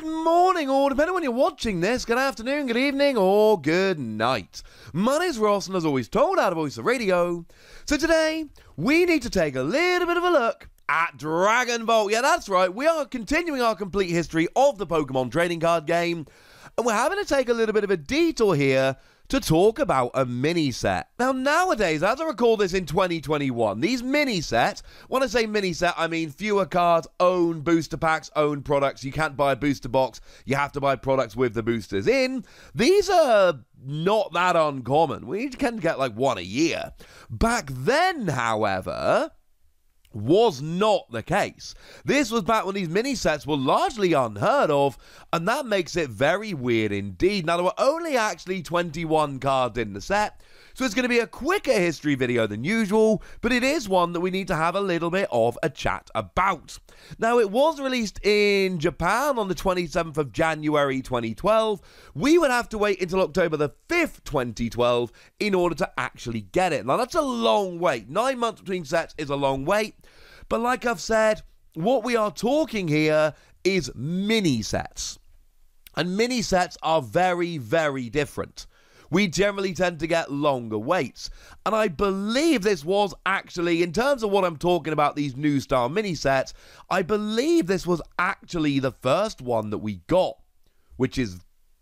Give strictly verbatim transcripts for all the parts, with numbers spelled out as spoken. Good morning, or depending on when you're watching this, good afternoon, good evening, or good night. My name's Ross, and as always told, out of voice of radio. So today, we need to take a little bit of a look at Dragon Vault. Yeah, that's right, we are continuing our complete history of the Pokemon trading card game, and we're having to take a little bit of a detour here to talk about a mini set. Now, nowadays, as I recall this in twenty twenty-one, these mini sets, when I say mini set, I mean fewer cards, own booster packs, own products. You can't buy a booster box. You have to buy products with the boosters in. These are not that uncommon. We can get like one a year. Back then, however, was not the case. This was back when these mini sets were largely unheard of, and that makes it very weird indeed. Now, there were only actually twenty-one cards in the set, so it's going to be a quicker history video than usual, but it is one that we need to have a little bit of a chat about. Now, it was released in Japan on the twenty-seventh of January twenty twelve. We would have to wait until October the fifth, twenty twelve in order to actually get it. Now, that's a long wait. Nine months between sets is a long wait. But like I've said, what we are talking here is mini sets. And mini sets are very, very different. We generally tend to get longer waits. And I believe this was actually, in terms of what I'm talking about, these new style mini sets, I believe this was actually the first one that we got, which is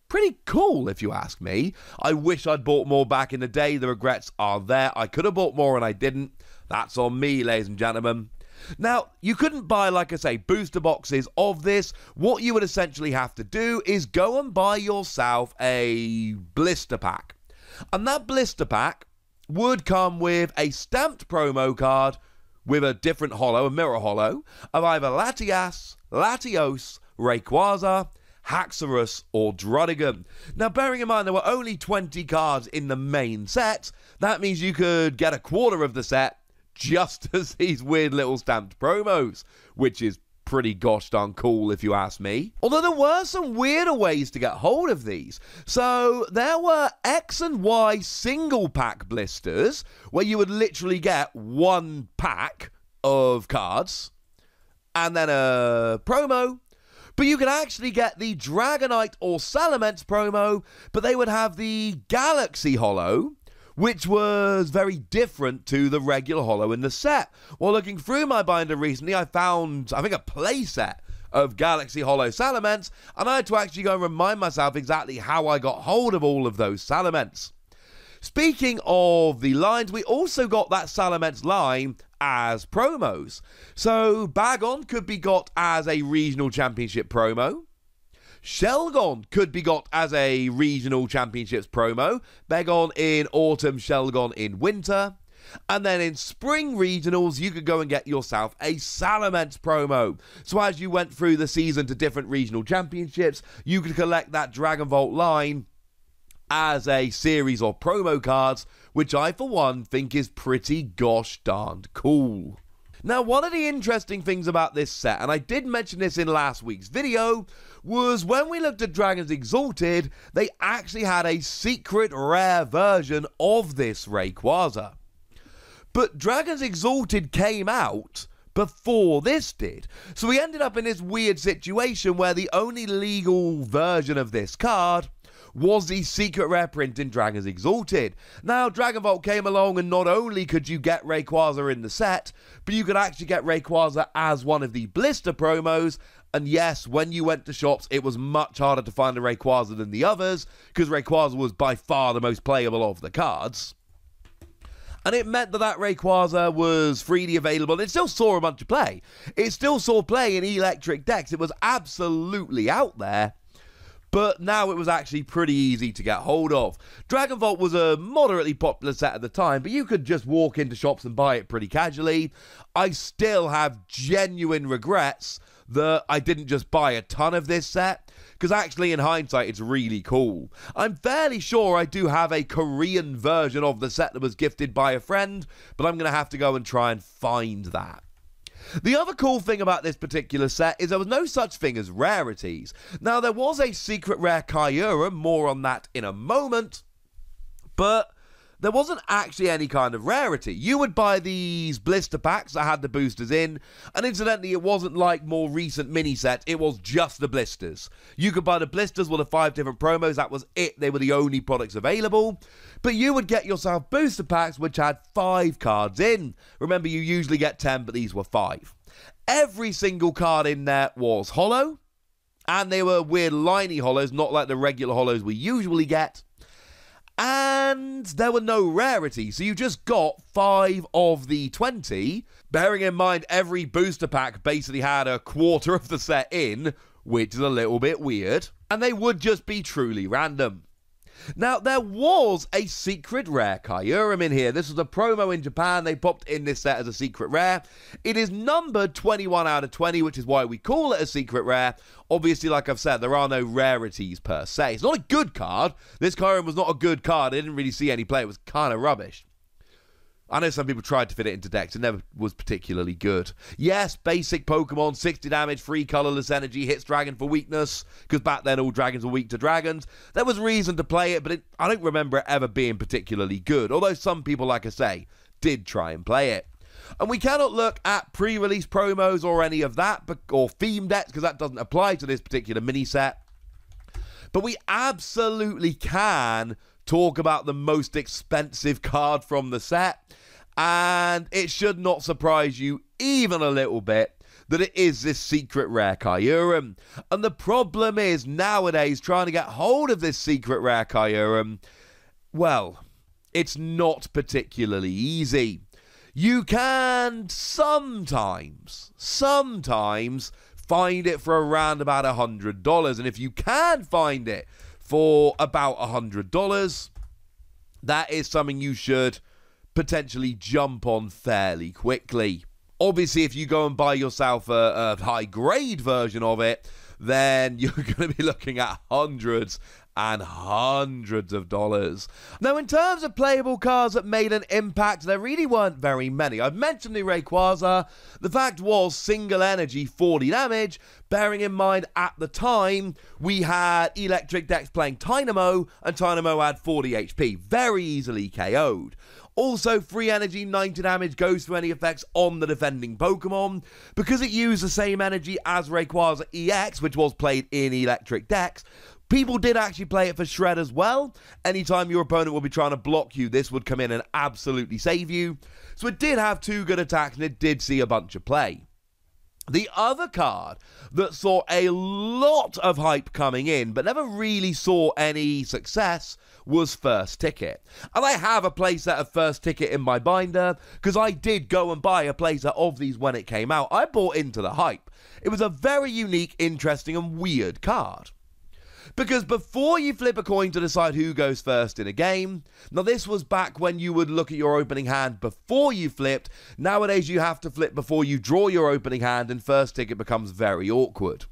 pretty cool, if you ask me. I wish I'd bought more back in the day. The regrets are there. I could have bought more and I didn't. That's on me, ladies and gentlemen. Now, you couldn't buy, like I say, booster boxes of this. What you would essentially have to do is go and buy yourself a blister pack. And that blister pack would come with a stamped promo card with a different holo, a mirror holo, of either Latias, Latios, Rayquaza, Haxorus, or Druddigon. Now, bearing in mind there were only twenty cards in the main set, that means you could get a quarter of the set just as these weird little stamped promos, which is pretty gosh darn cool if you ask me. Although there were some weirder ways to get hold of these. So there were X and Y single pack blisters where you would literally get one pack of cards and then a promo. But you could actually get the Dragonite or Salamence promo, but they would have the Galaxy holo, which was very different to the regular holo in the set. While looking through my binder recently, I found, I think, a playset of Galaxy Holo Salamence, and I had to actually go and remind myself exactly how I got hold of all of those Salamence. Speaking of the lines, we also got that Salamence line as promos. So Bagon could be got as a regional championship promo. Shelgon could be got as a regional championships promo. Bagon in autumn, Shelgon in winter. And then in spring regionals, you could go and get yourself a Salamence promo. So as you went through the season to different regional championships, you could collect that Dragon Vault line as a series of promo cards, which I, for one, think is pretty gosh darned cool. Now, one of the interesting things about this set, and I did mention this in last week's video, was when we looked at Dragons Exalted, they actually had a secret rare version of this Rayquaza. But Dragons Exalted came out before this did. So we ended up in this weird situation where the only legal version of this card was the secret rare print in Dragons Exalted. Now, Dragon Vault came along, and not only could you get Rayquaza in the set, but you could actually get Rayquaza as one of the blister promos. And yes, when you went to shops, it was much harder to find a Rayquaza than the others, because Rayquaza was by far the most playable of the cards. And it meant that that Rayquaza was freely available. It still saw a bunch of play. It still saw play in electric decks. It was absolutely out there. But now it was actually pretty easy to get hold of. Dragon Vault was a moderately popular set at the time, but you could just walk into shops and buy it pretty casually. I still have genuine regrets that I didn't just buy a ton of this set, because actually, in hindsight, it's really cool. I'm fairly sure I do have a Korean version of the set that was gifted by a friend, but I'm going to have to go and try and find that. The other cool thing about this particular set is there was no such thing as rarities. Now, there was a secret rare Kyurem, more on that in a moment, but there wasn't actually any kind of rarity. You would buy these blister packs that had the boosters in, and incidentally, it wasn't like more recent mini sets, it was just the blisters. You could buy the blisters with the five different promos, that was it, they were the only products available, but you would get yourself booster packs which had five cards in. Remember, you usually get ten, but these were five. Every single card in there was hollow, and they were weird liney hollows, not like the regular hollows we usually get. And there were no rarities, so you just got five of the twenty. Bearing in mind, every booster pack basically had a quarter of the set in, which is a little bit weird. And they would just be truly random. Now, there was a secret rare Kyurem in here. This was a promo in Japan. They popped in this set as a secret rare. It is numbered twenty-one out of twenty, which is why we call it a secret rare. Obviously, like I've said, there are no rarities per se. It's not a good card. This Kyurem was not a good card. I didn't really see any play. It was kind of rubbish. I know some people tried to fit it into decks. It never was particularly good. Yes, basic Pokemon, sixty damage, free colorless energy, hits dragon for weakness, because back then all dragons were weak to dragons. There was reason to play it, but it, I don't remember it ever being particularly good, although some people, like I say, did try and play it. And we cannot look at pre-release promos or any of that, or theme decks, because that doesn't apply to this particular mini-set. But we absolutely can talk about the most expensive card from the set, and it should not surprise you even a little bit that it is this secret rare Kyurem. And the problem is, nowadays, trying to get hold of this secret rare Kyurem, well, it's not particularly easy. You can sometimes, sometimes find it for around about a hundred dollars, and if you can find it for about a hundred dollars, that is something you should potentially jump on fairly quickly. Obviously, if you go and buy yourself a, a high-grade version of it, then you're going to be looking at hundreds and hundreds of dollars. Now, in terms of playable cards that made an impact, there really weren't very many. I've mentioned the Rayquaza. The fact was, single energy, forty damage. Bearing in mind, at the time, we had electric decks playing Tynamo, and Tynamo had forty H P. Very easily K O'd. Also, free energy, ninety damage, goes through any effects on the defending Pokemon. Because it used the same energy as Rayquaza E X, which was played in electric decks, people did actually play it for Shred as well. Anytime your opponent would be trying to block you, this would come in and absolutely save you. So it did have two good attacks, and it did see a bunch of play. The other card that saw a lot of hype coming in, but never really saw any success, was First Ticket. And I have a playset of First Ticket in my binder, because I did go and buy a playset of these when it came out. I bought into the hype. It was a very unique, interesting, and weird card. Because before you flip a coin to decide who goes first in a game, now this was back when you would look at your opening hand before you flipped. Nowadays, you have to flip before you draw your opening hand, and First Ticket becomes very awkward.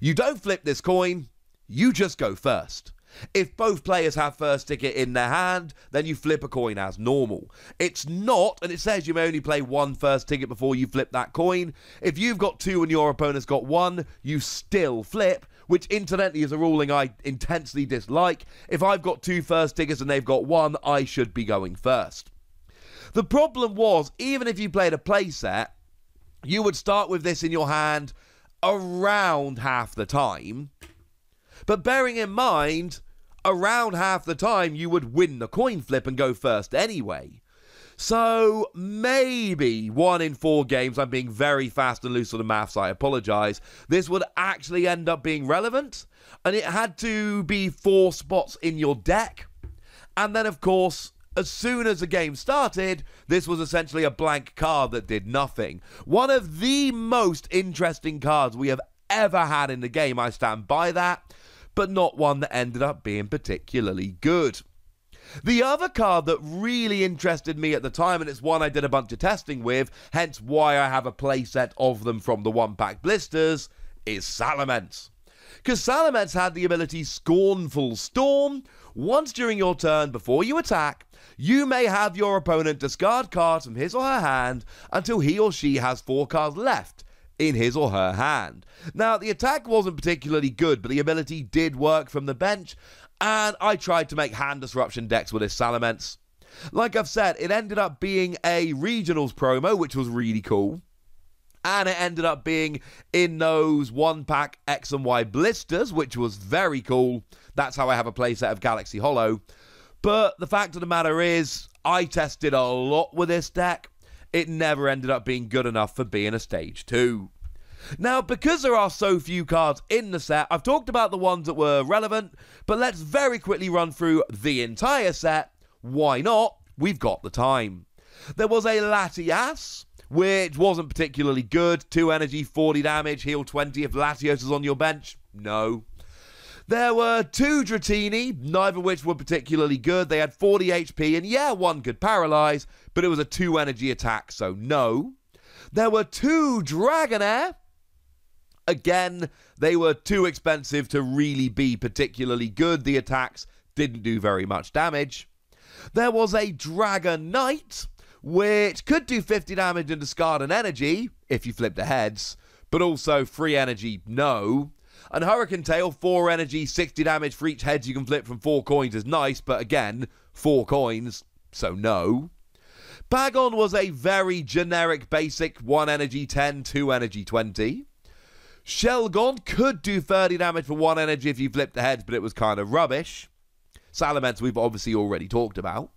You don't flip this coin, you just go first. If both players have First Ticket in their hand, then you flip a coin as normal. It's not, and it says you may only play one First Ticket before you flip that coin. If you've got two and your opponent's got one, you still flip, which incidentally is a ruling I intensely dislike. If I've got two First Tickets and they've got one, I should be going first. The problem was, even if you played a playset, you would start with this in your hand around half the time. But bearing in mind, around half the time, you would win the coin flip and go first anyway. So maybe one in four games, I'm being very fast and loose on the maths, I apologise, this would actually end up being relevant. And it had to be four spots in your deck. And then, of course, as soon as the game started, this was essentially a blank card that did nothing. One of the most interesting cards we have ever had in the game, I stand by that, but not one that ended up being particularly good. The other card that really interested me at the time, and it's one I did a bunch of testing with, hence why I have a playset of them from the one-pack blisters, is Salamence. Because Salamence had the ability Scornful Storm. Once during your turn, before you attack, you may have your opponent discard cards from his or her hand until he or she has four cards left in his or her hand. Now, the attack wasn't particularly good, but the ability did work from the bench, and I tried to make hand disruption decks with this Salamence. Like I've said, it ended up being a regionals promo, which was really cool. And it ended up being in those one-pack X and Y blisters, which was very cool. That's how I have a playset of Galaxy Hollow. But the fact of the matter is, I tested a lot with this deck. It never ended up being good enough for being a Stage two. Now, because there are so few cards in the set, I've talked about the ones that were relevant, but let's very quickly run through the entire set. Why not? We've got the time. There was a Latias, which wasn't particularly good. two energy, forty damage, heal twenty if Latios is on your bench. No. There were two Dratini, neither of which were particularly good. They had forty H P, and yeah, one could paralyze, but it was a two energy attack, so no. There were two Dragonair. Again, they were too expensive to really be particularly good. The attacks didn't do very much damage. There was a Dragon Knight, which could do fifty damage and discard an energy, if you flip the heads, but also three energy, no. And Hurricane Tail, four energy, sixty damage for each head you can flip from four coins is nice, but again, four coins, so no. Bagon was a very generic basic, one energy, ten, two energy, twenty. Shelgon could do thirty damage for one energy if you flip the heads, but it was kind of rubbish. Salamence we've obviously already talked about.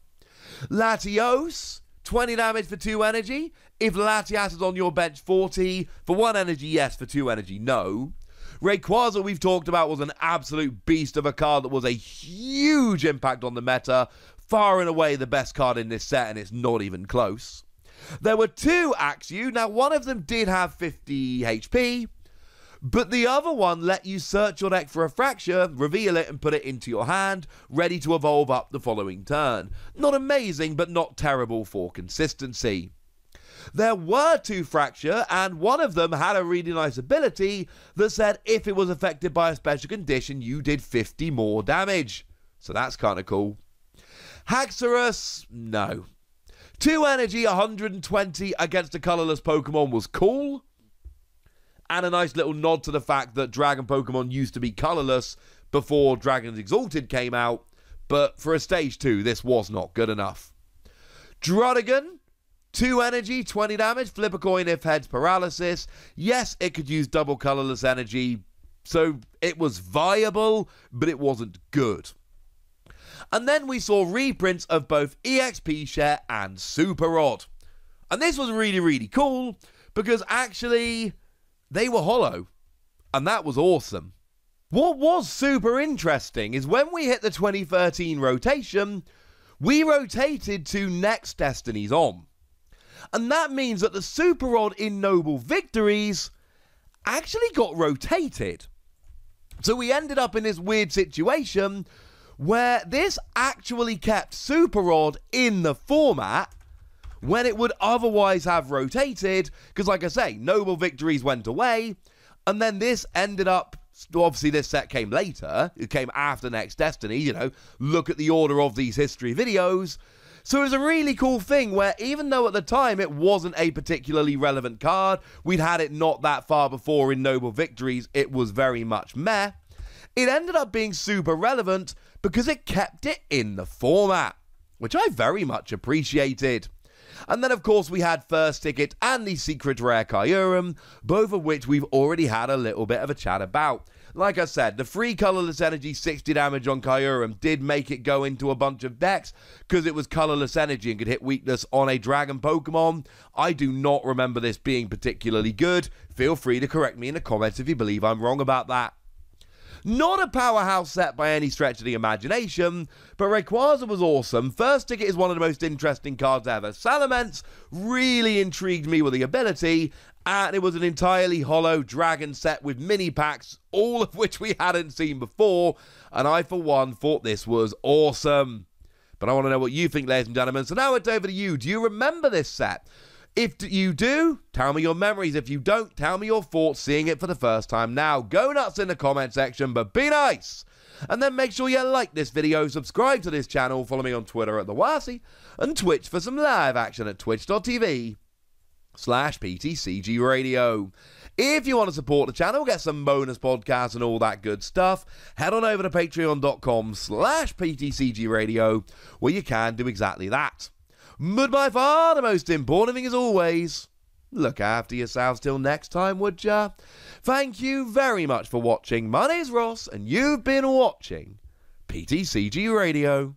Latios, twenty damage for two energy. If Latias is on your bench, forty. For one energy, yes. For two energy, no. Rayquaza, we've talked about, was an absolute beast of a card that was a huge impact on the meta. Far and away the best card in this set, and it's not even close. There were two Axew. Now, one of them did have fifty H P, but the other one let you search your deck for a Fracture, reveal it, and put it into your hand, ready to evolve up the following turn. Not amazing, but not terrible for consistency. There were two Fracture, and one of them had a really nice ability that said if it was affected by a special condition, you did fifty more damage. So that's kind of cool. Haxorus, no. two energy, one hundred twenty against a colourless Pokemon was cool. And a nice little nod to the fact that Dragon Pokemon used to be colourless before Dragons Exalted came out. But for a Stage two, this was not good enough. Druddigon, two energy, twenty damage, flip a coin if heads paralysis. Yes, it could use double colourless energy, so it was viable, but it wasn't good. And then we saw reprints of both Exp Share and Super Rod. And this was really, really cool, because actually they were hollow, and that was awesome. What was super interesting is when we hit the twenty thirteen rotation, we rotated to Next Destinies on. And that means that the Super Rod in Noble Victories actually got rotated. So we ended up in this weird situation where this actually kept Super Rod in the format when it would otherwise have rotated, because like I say, Noble Victories went away, and then this ended up, obviously this set came later, it came after Next Destiny, you know, look at the order of these history videos. So it was a really cool thing where even though at the time it wasn't a particularly relevant card, we'd had it not that far before in Noble Victories, it was very much meh, it ended up being super relevant because it kept it in the format, which I very much appreciated. And then, of course, we had First Ticket and the Secret Rare Kyurem, both of which we've already had a little bit of a chat about. Like I said, the free colourless energy sixty damage on Kyurem did make it go into a bunch of decks because it was colourless energy and could hit weakness on a Dragon Pokemon. I do not remember this being particularly good. Feel free to correct me in the comments if you believe I'm wrong about that. Not a powerhouse set by any stretch of the imagination, but Rayquaza was awesome. First Ticket is one of the most interesting cards ever. Salamence really intrigued me with the ability, and it was an entirely hollow dragon set with mini packs, all of which we hadn't seen before, and I, for one, thought this was awesome. But I want to know what you think, ladies and gentlemen, so now it's over to you. Do you remember this set? If you do, tell me your memories. If you don't, tell me your thoughts seeing it for the first time now. Go nuts in the comment section, but be nice. And then make sure you like this video, subscribe to this channel, follow me on Twitter at The Wasi, and Twitch for some live action at twitch dot t v slash PTCG Radio. If you want to support the channel, get some bonus podcasts and all that good stuff, head on over to patreon.com slash PTCG Radio, where you can do exactly that. But by far the most important thing, as always, look after yourselves till next time, would ya? Thank you very much for watching. My name's Ross, and you've been watching P T C G Radio.